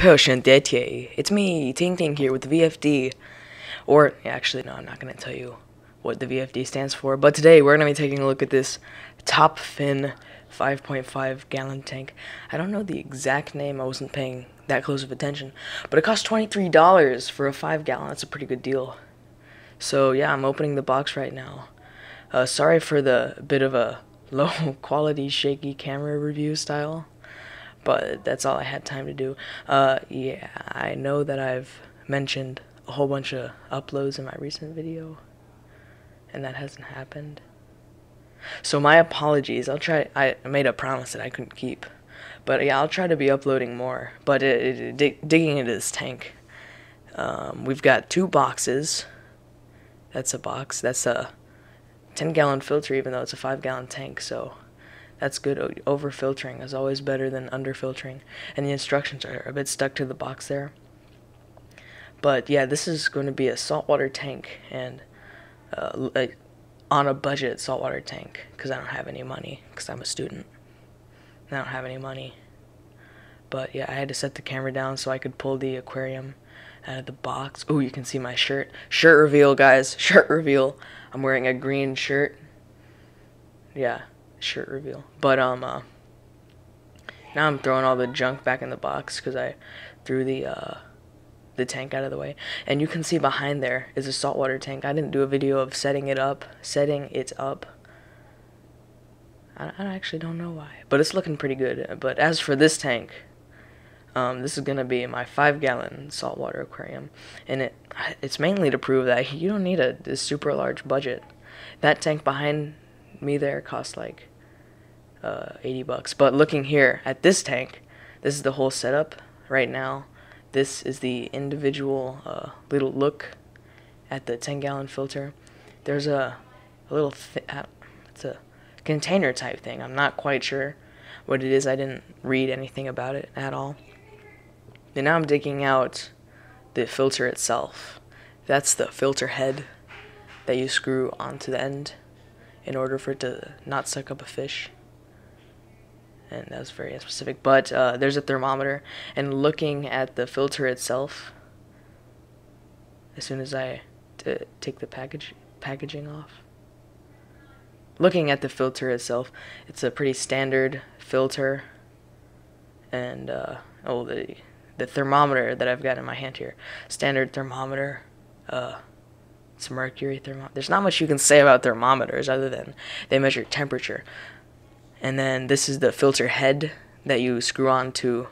Potion Detier. It's me, Ting Ting, here with the VFD. Or, actually, no, I'm not going to tell you what the VFD stands for. But today, we're going to be taking a look at this top fin 5.5-gallon tank. I don't know the exact name. I wasn't paying that close of attention. But it costs $23 for a 5-gallon. That's a pretty good deal. So, yeah, I'm opening the box right now. Sorry for the bit of a low-quality, shaky camera review style. But that's all I had time to do. Yeah, I know that I've mentioned a whole bunch of uploads in my recent video, and that hasn't happened. So my apologies. I made a promise that I couldn't keep. But yeah, I'll try to be uploading more. But digging into this tank, we've got two boxes. That's a box. That's a 10-gallon filter, even though it's a 5-gallon tank. So that's good. Over filtering is always better than under filtering, and the instructions are a bit stuck to the box there. But yeah, this is going to be a saltwater tank, and on a budget saltwater tank, because I don't have any money, because I'm a student and I don't have any money. But yeah, I had to set the camera down so I could pull the aquarium out of the box. Oh, you can see my shirt. Shirt reveal, guys. Shirt reveal. I'm wearing a green shirt. Yeah. Shirt reveal. But now I'm throwing all the junk back in the box because I threw the tank out of the way. And you can see behind there is a saltwater tank. I didn't do a video of setting it up. I actually don't know why, but it's looking pretty good. But as for this tank, this is gonna be my 5-gallon saltwater aquarium, and it's mainly to prove that you don't need a super large budget. That tank behind me there cost like $80, but looking here at this tank, this is the whole setup right now. This is the individual little look at the 10-gallon filter. There's a little it's a container type thing. I'm not quite sure what it is. I didn't read anything about it at all. And now I'm digging out the filter itself. That's the filter head that you screw onto the end in order for it to not suck up a fish. And that was very specific. But there's a thermometer. And looking at the filter itself, as soon as I take the packaging off, looking at the filter itself, it's a pretty standard filter. And oh, the thermometer that I've got in my hand here, standard thermometer. It's mercury thermometer. There's not much you can say about thermometers other than they measure temperature. And then this is the filter head that you screw on to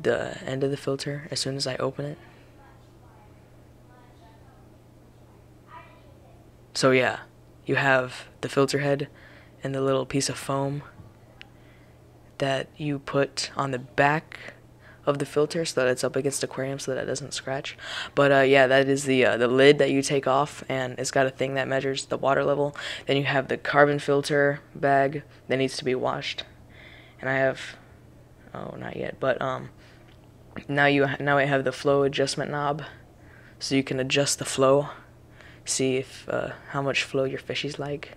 the end of the filter as soon as I open it. So yeah, you have the filter head and the little piece of foam that you put on the back of the filter so that it's up against the aquarium so that it doesn't scratch. But yeah, that is the lid that you take off, and it's got a thing that measures the water level. Then you have the carbon filter bag that needs to be washed, and I have, oh, not yet, but now I have the flow adjustment knob, so you can adjust the flow, see if how much flow your fishies like.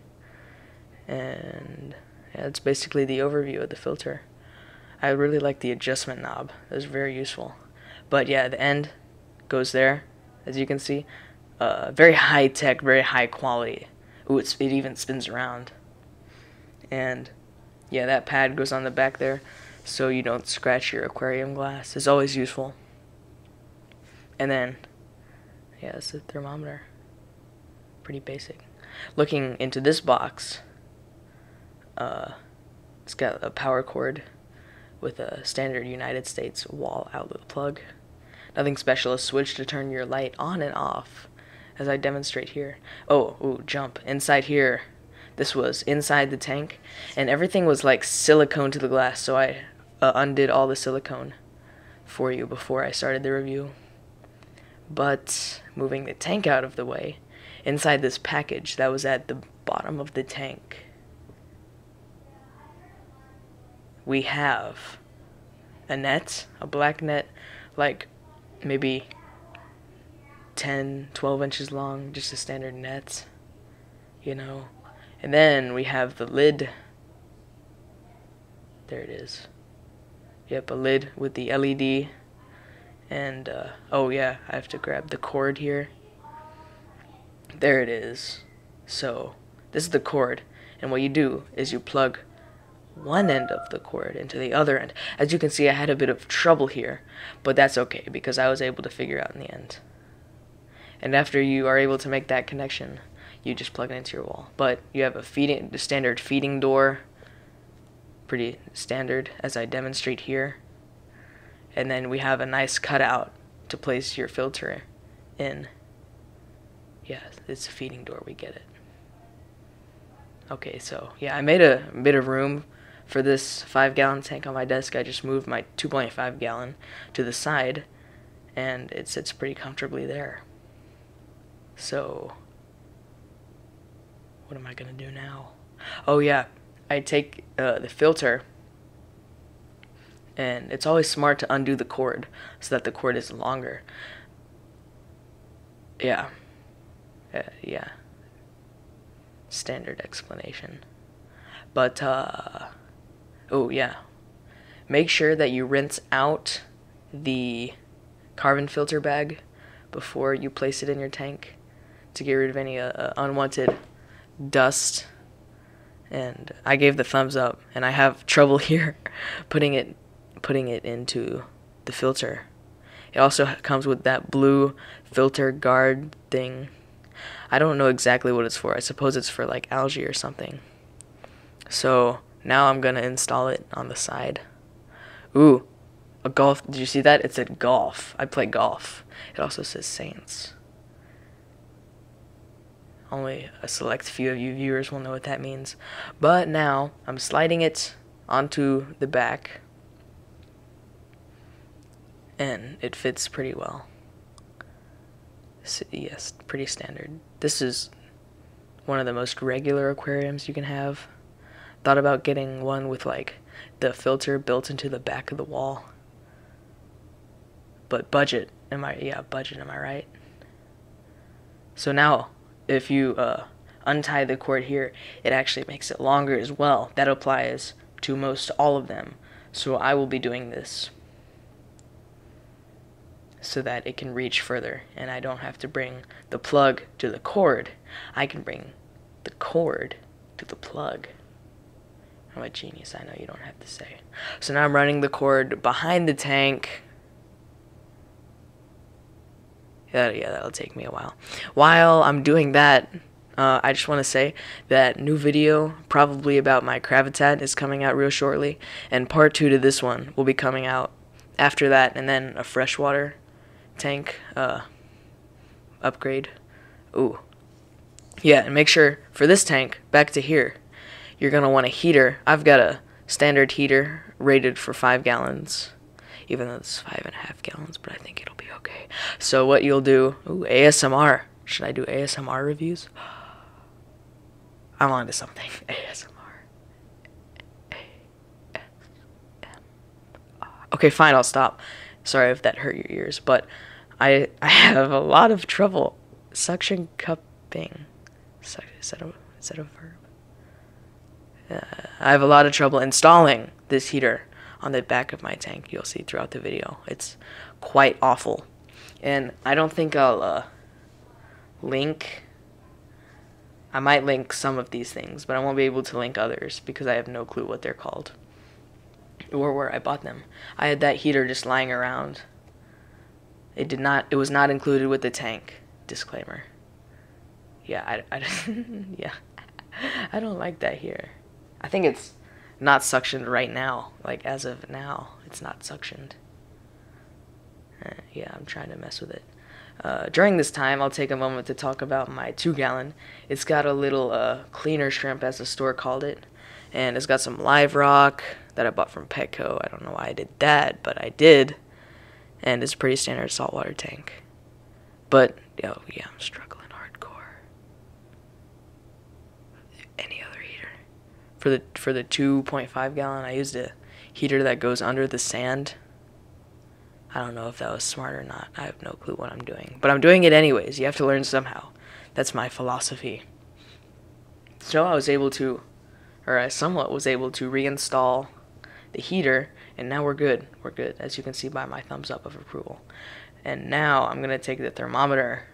And yeah, that's basically the overview of the filter. I really like the adjustment knob. It was very useful. But yeah, the end goes there, as you can see. Very high tech, very high quality. Ooh, it even spins around. And yeah, that pad goes on the back there so you don't scratch your aquarium glass. It's always useful. And then, yeah, that's the thermometer. Pretty basic. Looking into this box, it's got a power cord with a standard United States wall outlet plug. Nothing special, a switch to turn your light on and off, as I demonstrate here. Oh, ooh, jump. Inside here, this was inside the tank, and everything was like silicone to the glass, so I undid all the silicone for you before I started the review. But moving the tank out of the way, inside this package that was at the bottom of the tank, we have a net, a black net, like maybe 10, 12 inches long, just a standard net, you know. And then we have the lid. There it is. Yep, a lid with the LED And, oh yeah, I have to grab the cord here. There it is. So, this is the cord. And what you do is you plug one end of the cord into the other end. As you can see, I had a bit of trouble here, but that's okay because I was able to figure out in the end. And after you are able to make that connection, you just plug it into your wall. But you have a standard feeding door, pretty standard as I demonstrate here. And then we have a nice cutout to place your filter in. Yeah, it's a feeding door, we get it. Okay, so yeah, I made a bit of room for this 5-gallon tank on my desk. I just moved my 2.5 gallon to the side and it sits pretty comfortably there. So what am I gonna do now? Oh yeah, I take the filter, and it's always smart to undo the cord so that the cord is longer. Yeah, yeah, standard explanation. But oh yeah, make sure that you rinse out the carbon filter bag before you place it in your tank to get rid of any unwanted dust. And I gave the thumbs up, and I have trouble here putting it into the filter. It also comes with that blue filter guard thing. I don't know exactly what it's for. I suppose it's for like algae or something. So now I'm gonna install it on the side. Ooh, a golf. Did you see that? It said golf. I play golf. It also says Saints. Only a select few of you viewers will know what that means. But now I'm sliding it onto the back, and it fits pretty well. So, yes, pretty standard. This is one of the most regular aquariums you can have. Thought about getting one with like the filter built into the back of the wall. But budget, am I right? So now if you untie the cord here, it actually makes it longer as well. That applies to most all of them. So I will be doing this so that it can reach further and I don't have to bring the plug to the cord. I can bring the cord to the plug. I'm a genius, I know you don't have to say. So now I'm running the cord behind the tank. Yeah, that'll take me a while. While I'm doing that, I just want to say that new video, probably about my crab habitat, is coming out real shortly. And part 2 to this one will be coming out after that, and then a freshwater tank upgrade. Ooh, yeah, and make sure for this tank, back to here, you're gonna want a heater. I've got a standard heater rated for 5 gallons, even though it's 5.5 gallons, but I think it'll be okay. So what you'll do, ooh, ASMR. Should I do ASMR reviews? I'm on to something. ASMR. Okay, fine, I'll stop. Sorry if that hurt your ears, but I have a lot of trouble suction cupping. Is that a verb? I have a lot of trouble installing this heater on the back of my tank. You'll see throughout the video. It's quite awful. And I don't think I'll link. I might link some of these things, but I won't be able to link others because I have no clue what they're called or where I bought them. I had that heater just lying around. It was not included with the tank. Disclaimer. Yeah, yeah. I don't like that here. I think it's not suctioned right now. Like, as of now, it's not suctioned. Yeah, I'm trying to mess with it. During this time, I'll take a moment to talk about my 2-gallon. It's got a little cleaner shrimp, as the store called it. And it's got some live rock that I bought from Petco. I don't know why I did that, but I did. And it's a pretty standard saltwater tank. But, oh yeah, I'm struggling hardcore. Any other heater? For the 2.5 gallon, I used a heater that goes under the sand. I don't know if that was smart or not. I have no clue what I'm doing. But I'm doing it anyways. You have to learn somehow. That's my philosophy. So I somewhat was able to reinstall the heater, and now we're good. We're good, as you can see by my thumbs up of approval. And now I'm gonna take the thermometer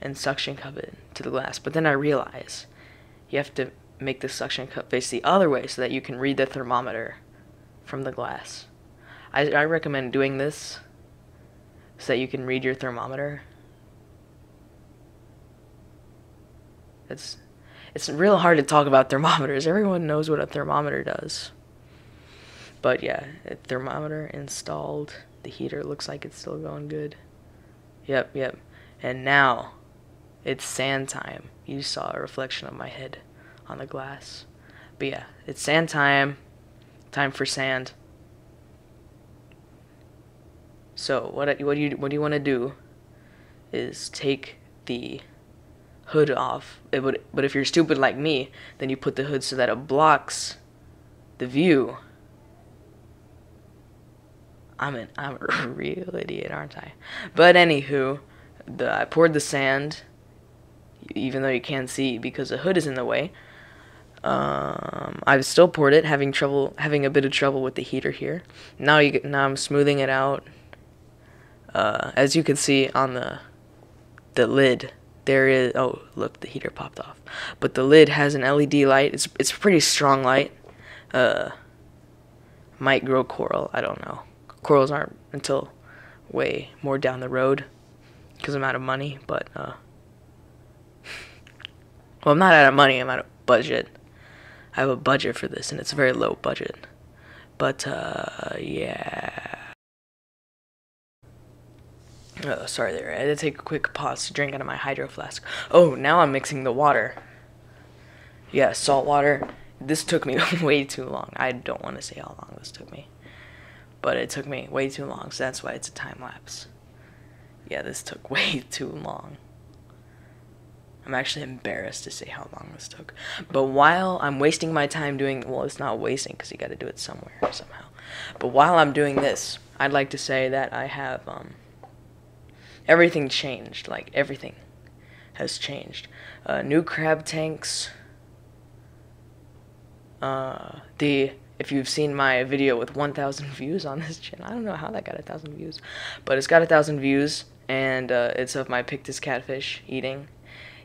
and suction cup it to the glass. But then I realize you have to make the suction cup face the other way so that you can read the thermometer from the glass. I recommend doing this so that you can read your thermometer. It's real hard to talk about thermometers. Everyone knows what a thermometer does. But yeah, a thermometer installed. The heater looks like it's still going good. Yep, yep. And now it's sand time. You saw a reflection of my head on the glass. But yeah, it's sand time. Time for sand. So what you want to do is take the hood off. But if you're stupid like me, then you put the hood so that it blocks the view. I'm a real idiot, aren't I? But anywho, I poured the sand, even though you can't see because the hood is in the way. I've still poured it, having a bit of trouble with the heater here. Now I'm smoothing it out. As you can see on the lid, there is, oh look, the heater popped off. But the lid has an LED light. It's a pretty strong light. Might grow coral. I don't know. Corals aren't until way more down the road because I'm out of money, but well, I'm not out of money, I'm out of budget. I have a budget for this and it's a very low budget, but yeah, oh sorry there, I had to take a quick pause to drink out of my hydro flask. Oh, now I'm mixing the water. Yeah, salt water. This took me way too long. I don't want to say how long this took me, but it took me way too long, so that's why it's a time lapse. Yeah, this took way too long. I'm actually embarrassed to say how long this took. But while I'm wasting my time doing, well, it's not wasting because you got to do it somewhere somehow. But while I'm doing this, I'd like to say that I have everything changed. Like everything has changed. New crab tanks. If you've seen my video with 1,000 views on this channel, I don't know how that got 1,000 views, but it's got 1,000 views, and it's of my Pictus catfish eating.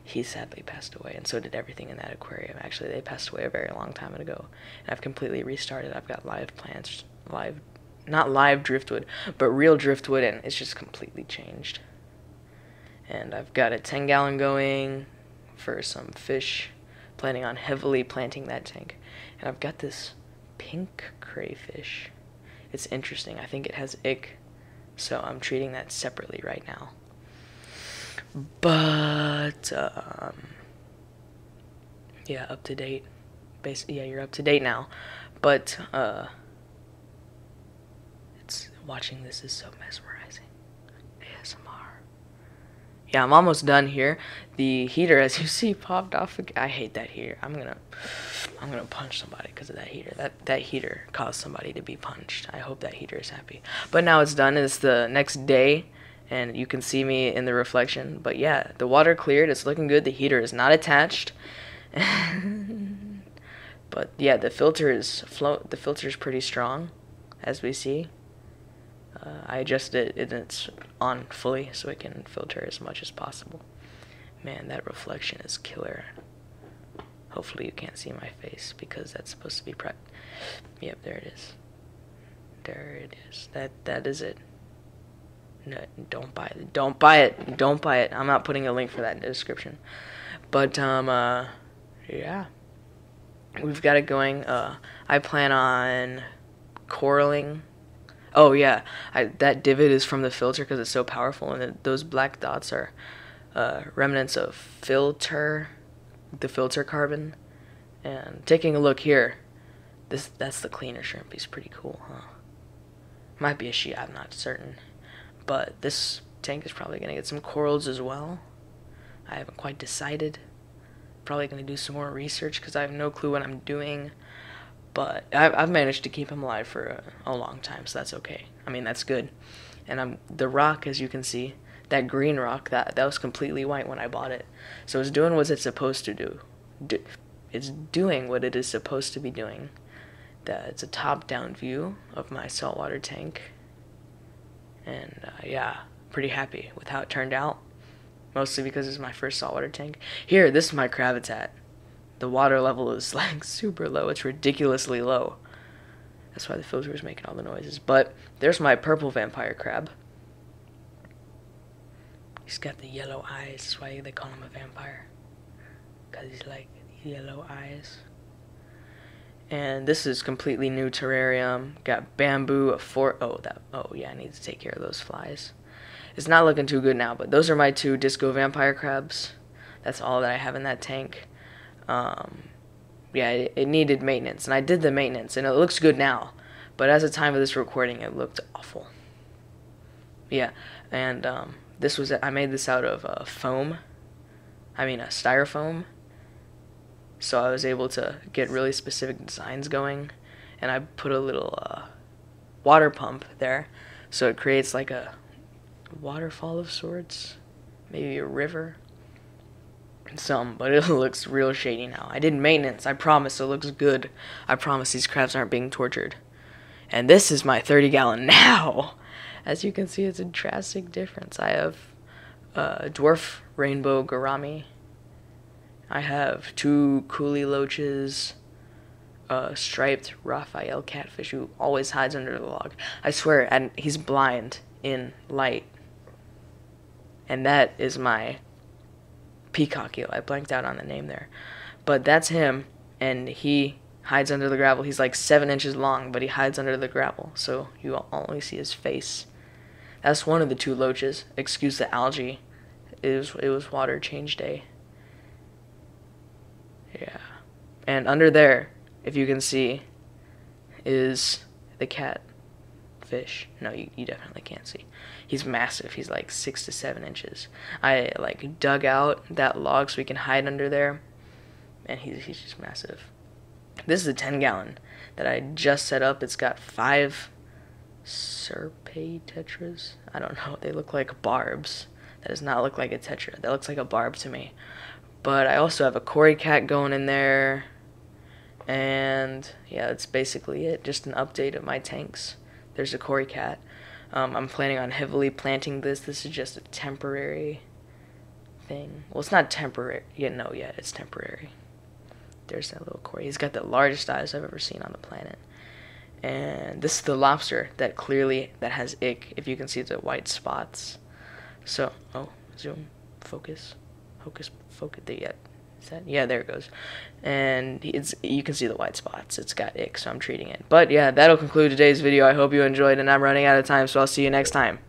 He sadly passed away, and so did everything in that aquarium. Actually, they passed away a very long time ago, and I've completely restarted. I've got live plants, not live driftwood, but real driftwood, and it's just completely changed. And I've got a 10-gallon going for some fish, planning on heavily planting that tank, and I've got this pink crayfish. It's interesting. I think it has ick, so I'm treating that separately right now. But yeah, up to date. Basically, yeah, you're up to date now. But it's watching this is so mesmerizing. ASMR. Yeah, I'm almost done here. The heater, as you see, popped off again. I hate that heater. I'm gonna punch somebody because of that heater. That heater caused somebody to be punched. I hope that heater is happy. But now it's done. It's the next day, and you can see me in the reflection. But yeah, the water cleared. It's looking good. The heater is not attached. But yeah, the filter is pretty strong, as we see. I adjusted it, and it's on fully so it can filter as much as possible. Man, that reflection is killer. Hopefully you can't see my face because that's supposed to be prepped. Yep, there it is. There it is. That is it. No, don't buy it. Don't buy it. Don't buy it. I'm not putting a link for that in the description. But yeah, we've got it going. I plan on coralling. Oh yeah, that divot is from the filter because it's so powerful, and those black dots are remnants of the filter carbon. And taking a look here, that's the cleaner shrimp. He's pretty cool, huh? Might be a she, I'm not certain. But this tank is probably gonna get some corals as well. I haven't quite decided. Probably gonna do some more research because I have no clue what I'm doing. But I've managed to keep him alive for a long time, so that's okay. I mean, that's good. And the rock, as you can see, that green rock, that was completely white when I bought it. So it's doing what it's supposed to do. It's doing what it is supposed to be doing. It's a top-down view of my saltwater tank. And yeah, pretty happy with how it turned out. Mostly because it's my first saltwater tank. Here, this is my crab habitat. The water level is like super low. It's ridiculously low. That's why the filter is making all the noises. But there's my purple vampire crab. He's got the yellow eyes. That's why they call him a vampire. Because he's like yellow eyes. And this is completely new terrarium. Got bamboo, a fort. Oh yeah, I need to take care of those flies. It's not looking too good now, but those are my two disco vampire crabs. That's all that I have in that tank. Yeah, it needed maintenance, and I did the maintenance, and it looks good now. But as of the time of this recording, it looked awful. Yeah, and this was, I made this out of foam. I mean, styrofoam. So I was able to get really specific designs going, and I put a little water pump there, so it creates like a waterfall of sorts, maybe a river, but it looks real shady now. I did maintenance, I promise, it looks good. I promise these crabs aren't being tortured. And this is my 30-gallon now! As you can see, it's a drastic difference. I have dwarf rainbow gourami. I have two coolie loaches, a striped Raphael catfish who always hides under the log. I swear, and he's blind in light. And that is my peacock eel. I blanked out on the name there. But that's him, and he hides under the gravel. He's like 7 inches long, but he hides under the gravel, so you only see his face. That's one of the two loaches. Excuse the algae. It was water change day. Yeah, and under there, if you can see, is the catfish. No, you definitely can't see. He's massive. He's like 6 to 7 inches. I like dug out that log so we can hide under there, and he's just massive. This is a 10-gallon that I just set up. It's got 5 serpae tetras. I don't know. They look like barbs. That does not look like a tetra. That looks like a barb to me. But I also have a Cory cat going in there, and yeah, that's basically it. Just an update of my tanks. There's a Cory cat. I'm planning on heavily planting this. This is just a temporary thing. Well, it's not temporary. Yeah, no, yeah, it's temporary. There's that little Cory. He's got the largest eyes I've ever seen on the planet. And this is the lobster that clearly that has ick. If you can see the white spots. So, oh, zoom, focus. Focus there yet. Is that? Yeah, there it goes. And it's, you can see the white spots. It's got ick, so I'm treating it. But yeah, that'll conclude today's video. I hope you enjoyed, and I'm running out of time, so I'll see you next time.